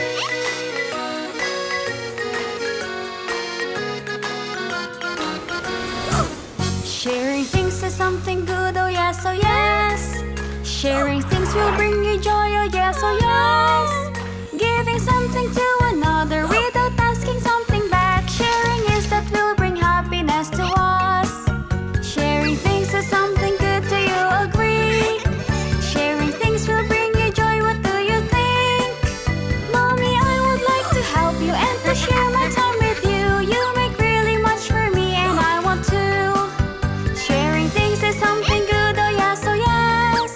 Sharing things is something good, oh yes, oh yes. Sharing things will bring you joy, oh yes, oh yes. Giving something to another without asking something back. Sharing is that will bring happiness to us. Sharing things is something good, do you agree? Sharing things will bring you joy, what do you think? Mommy, I would like to help you and to share my time with you. You make really much for me and I want to. Sharing things is something good, oh yes, oh yes.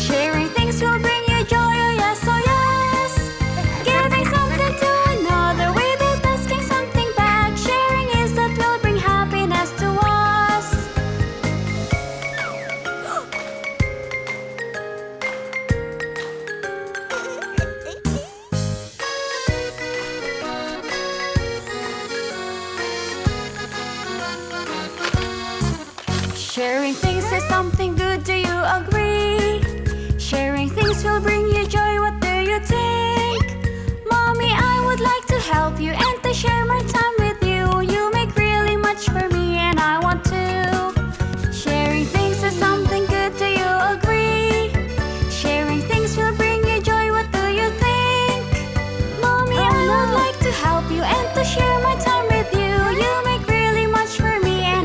Sharing things will bring you joy, oh yes, oh yes. Giving something to another without asking something back. Sharing is that will bring happiness to us. Sharing things is something good, do you agree?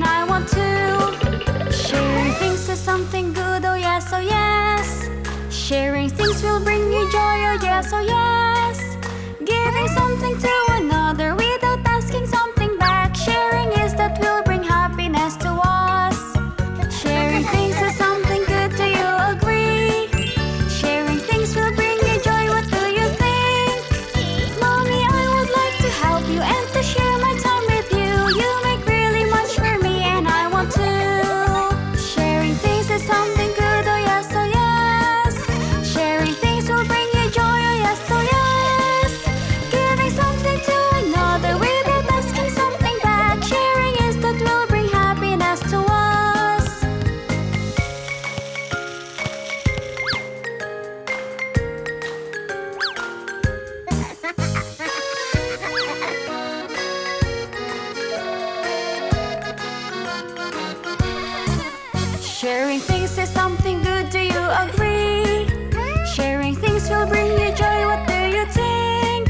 Sharing things will bring you joy, what do you think?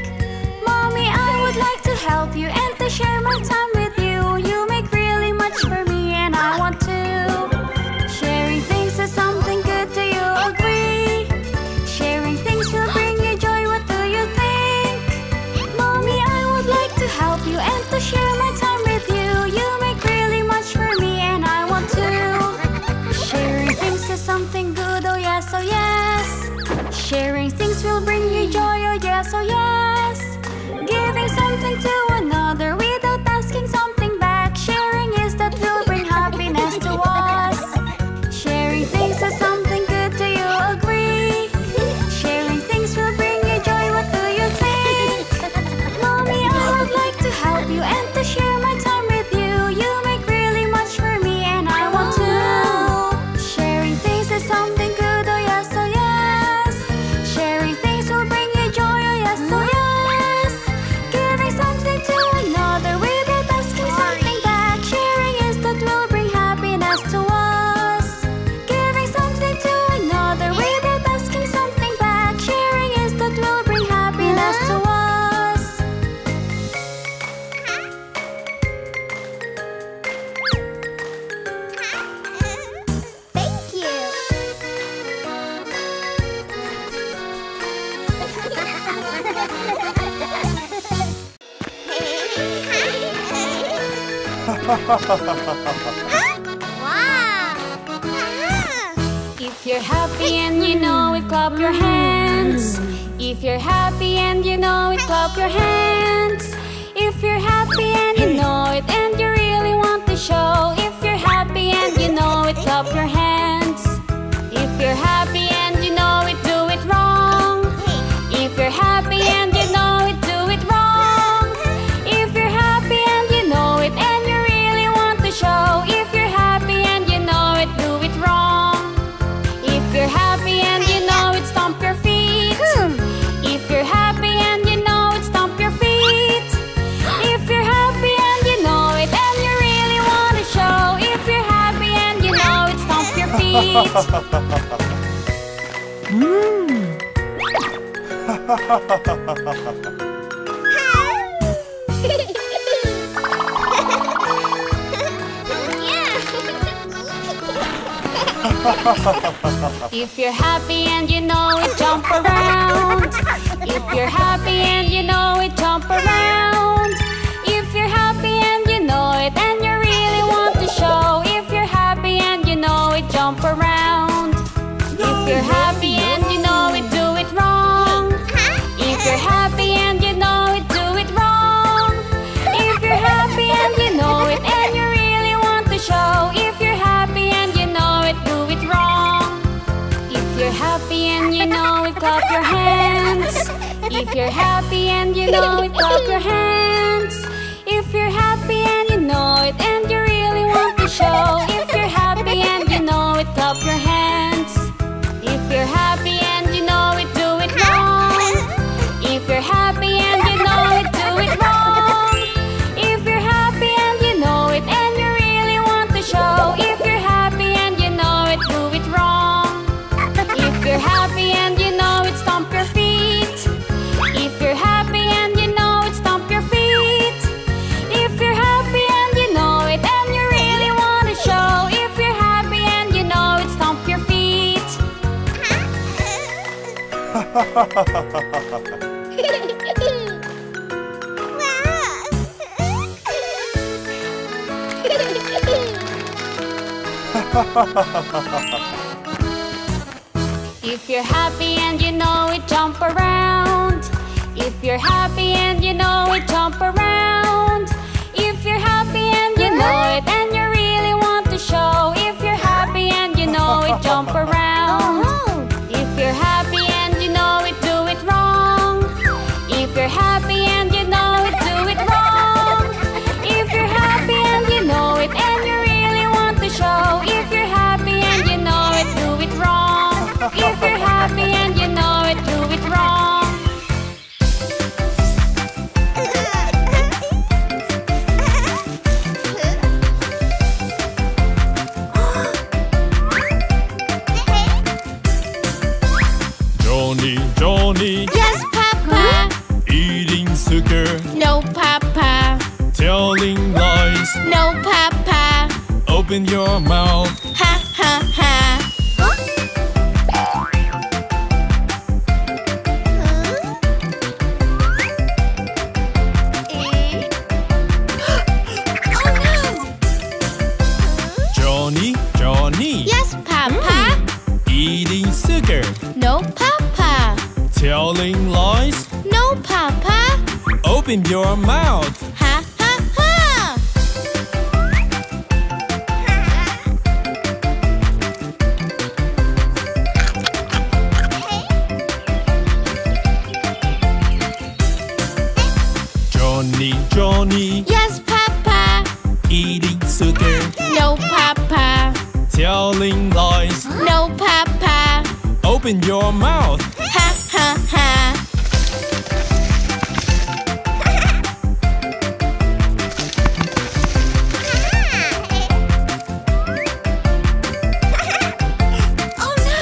Mommy, I would like to help you and to share my time with you. You make really much for me and I want to. Sharing things is something good, do you agree? Sharing things will bring you joy, what do you think? Mommy, I would like to help you and to share my time with you. You make really much for me and I want to. Sharing things is something good, oh yes, oh yes. Sharing things will bring you joy, oh yes, oh yes. Giving something to another without asking something back. Sharing is that will bring happiness to us. Sharing things is something good, do you agree? Sharing things will bring you joy, what do you think? Mommy, I would like to help you and to share my time with you. You make really much for me and I want to. Sharing things is something good, oh yes, oh yes. Sharing things will bring you joy, oh yes, oh yes. Giving something to another without asking something back. Sharing is that will bring happiness to us. Sharing things is something good, do you agree? Sharing things will bring you joy, what do you think? Mommy, I would like to help you and to share my time with you. You make really much for me and I want to. Sharing things is something good, do you agree? Sharing things will bring you joy, what do you think? Mommy, I would like to help you and to share my time with you. You make really much for me and I want to. Sharing things is something good, oh yes, oh yes. Sharing things will bring you joy, oh yes, oh yes. Giving something to another without asking something back. Sharing is that will bring happiness to us. Sharing things is something good, do you agree? Sharing things will bring you joy, what do you think? Mommy, I would like to help you and to share my time with you. You make really much for me and I want to. Sharing things is something good, oh yes, oh yes. Sharing things will bring you joy, oh yes, oh yes. Giving something to another without asking something back. Sharing is that will bring happiness to us. Giving something to another without asking something back. Sharing is that will bring happiness to us. Thank you. If you're happy and you know it, clap your hands. If you're happy and you know it, clap your hands. If you're happy and you know it, and you really want to show. If you're happy and you know it, clap your hands. If you're happy and you know it, do it wrong. If you're happy and you know it, do it wrong. If you're happy and you know it, and you really want to show. If you're happy and you know it, do it wrong. If you're happy and you know it, stomp your feet. If you're happy and you know Mmm. If you're happy and you know it, jump around. If you're happy and you know it, jump around. If you're happy and you know it, and you really want to show. If you're happy and you know it, jump around. If you're happy and you know it, do it wrong. If you're happy and you know it, do it wrong. If you're happy and you know it, and you really want to show. If you're happy and you know it, do it wrong. If you're happy and you know it, clap your hands. If you're happy and you know it, clap your hands. If you're happy and you know it, and you really want to show. If you're happy and you know it, clap your hands. If you're happy and you know it, do it wrong. If you're happy and you know it, do it wrong. If you're happy and you know it, and you really want to show. If you're happy and you know it, do it wrong. If you're happy and you know it, stomp your feet. If you're happy and you know it, stomp your feet. If you're happy and you know it, and you really want to show. If you're happy and you know it, stomp your feet. If you're happy and you know it, jump around. If you're happy and you know it, jump around. If you're happy and you know it, and you really want to show. If you're happy and you know it, jump around. If you're happy and you know it, do it wrong. If you're happy and you know it, do it wrong. If you're happy and you know it, and you really want to show. If you're happy and you know it, do it wrong. If you're happy and you know it, do it wrong. Johnny, Johnny. Yes, Papa. Eating sugar. No, Papa. Telling lies. No, Papa. Open your mouth. Ha, ha, ha. Johnny, Johnny. Yes, Papa. Eating sugar. No, Papa. Telling lies. No, Papa. Open your mouth. Ha, ha, ha. Johnny, Johnny. Yes, Papa. Eating sugar. No, Papa. Telling lies. No, Papa. Open your mouth. Ha, ha, ha. Oh no!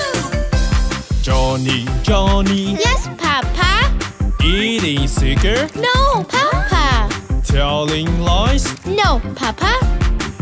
Johnny, Johnny. Yes, Papa. Eating sugar. No, Papa. Telling lies. No, Papa.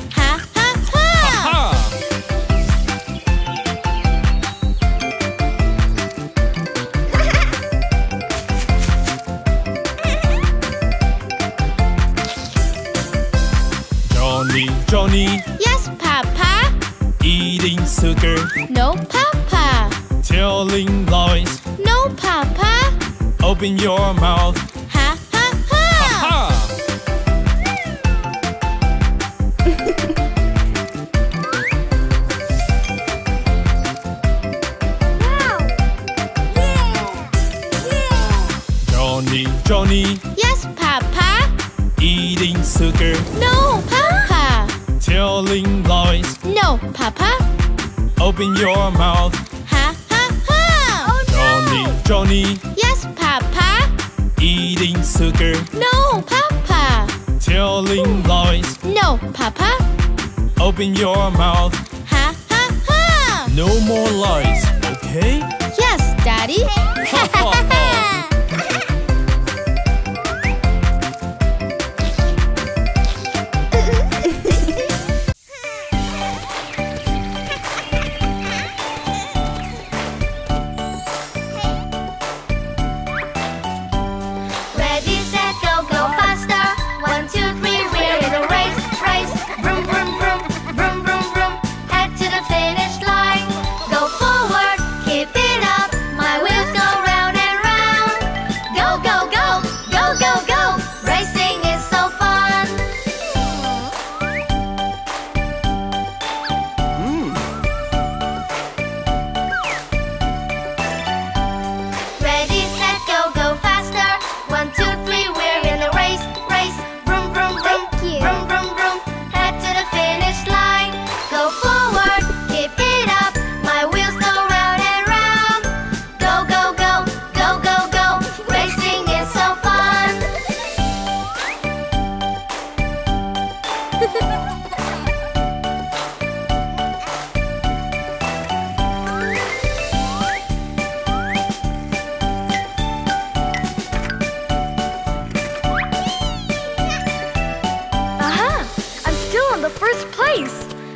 Ha, ha, ha. Ha, ha. Johnny, Johnny. Yes, Papa. Eating sugar. No, Papa. Telling lies. No, Papa. Open your mouth. Ha, ha, ha. Ha, ha. Wow. Yeah. Mommy? Yes, Papa. Eating sugar? No, Papa. Telling lies? No, Papa. Open your mouth. Ha, ha, ha. Oh, Johnny, no. Johnny? Yes, Papa. Eating sugar? No, Papa. Telling lies? No, Papa. Open your mouth. Ha, ha, ha. No more lies, okay? Yes, Daddy. Ha, ha, ha.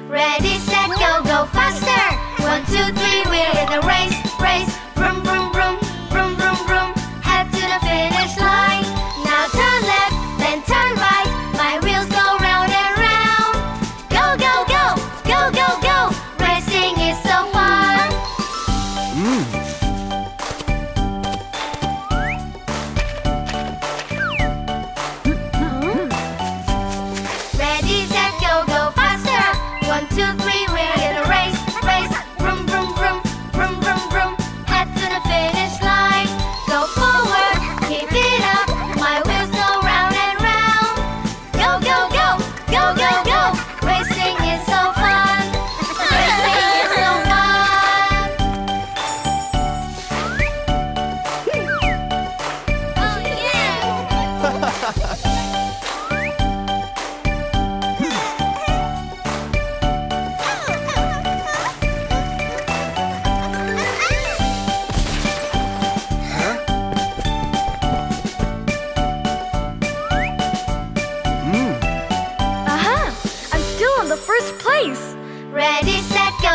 Ready, set, go,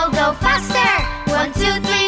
go faster! 1, 2, 3.